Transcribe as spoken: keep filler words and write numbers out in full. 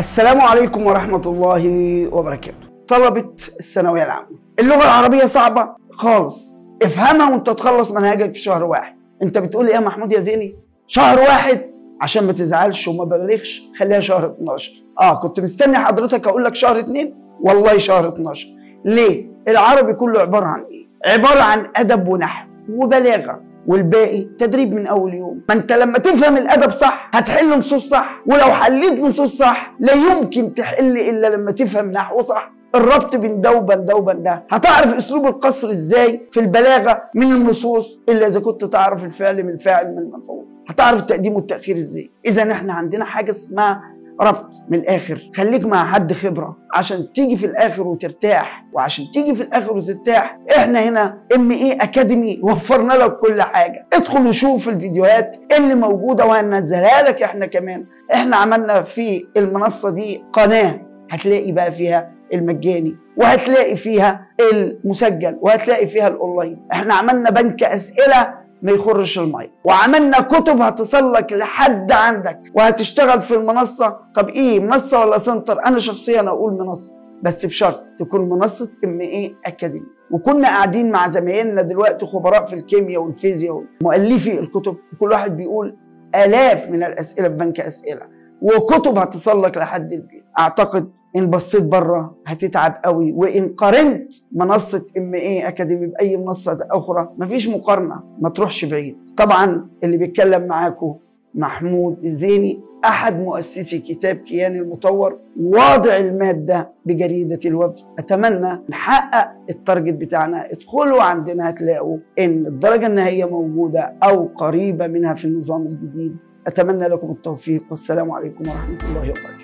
السلام عليكم ورحمة الله وبركاته. طلبة الثانوية العامة، اللغة العربية صعبة خالص، افهمها وانت تخلص منهجك في شهر واحد. انت بتقول ايه يا محمود يا زيني؟ شهر واحد؟ عشان ما تزعلش وما ببالغش خليها شهر اتناشر. اه كنت مستني حضرتك اقول لك شهر اتنين، والله شهر اتناشر. ليه؟ العربي كله عبارة عن ايه؟ عبارة عن أدب ونحو وبلاغة، والباقي تدريب من اول يوم. ما انت لما تفهم الادب صح هتحل نصوص صح، ولو حليت نصوص صح لا يمكن تحل الا لما تفهم نحو صح. الربط بين ده وبين ده وبين ده، هتعرف اسلوب القصر ازاي في البلاغه من النصوص الا اذا كنت تعرف الفعل من الفاعل من المفعول، هتعرف التقديم والتاخير ازاي. اذا احنا عندنا حاجه اسمها ربط. من الاخر خليك مع حد خبره عشان تيجي في الاخر وترتاح، وعشان تيجي في الاخر وترتاح احنا هنا إم إيه Academy وفرنا لك كل حاجه. ادخل وشوف الفيديوهات اللي موجوده وهننزلها لك. احنا كمان احنا عملنا في المنصه دي قناه، هتلاقي بقى فيها المجاني، وهتلاقي فيها المسجل، وهتلاقي فيها الاونلاين. احنا عملنا بنك اسئله ما يخرش الميه، وعملنا كتب هتصلك لحد عندك، وهتشتغل في المنصه. طب ايه، منصه ولا سنتر؟ انا شخصيا اقول منصه، بس بشرط تكون منصه إم إيه Academy. وكنا قاعدين مع زمايلنا دلوقتي خبراء في الكيمياء والفيزياء ومؤلفي الكتب، وكل واحد بيقول الاف من الاسئله في بنك اسئله، وكتب هتصلك لحد البيت. اعتقد ان بصيت بره هتتعب قوي، وان قارنت منصه إم إيه Academy باي منصه اخرى مفيش مقارنه، ما تروحش بعيد. طبعا اللي بيتكلم معاكم محمود الزيني، احد مؤسسي كتاب كيان المطور، واضع الماده بجريده الوفد. اتمنى نحقق التارجت بتاعنا. ادخلوا عندنا هتلاقوا ان الدرجه النهائيه موجوده او قريبه منها في النظام الجديد. اتمنى لكم التوفيق، والسلام عليكم ورحمه الله وبركاته.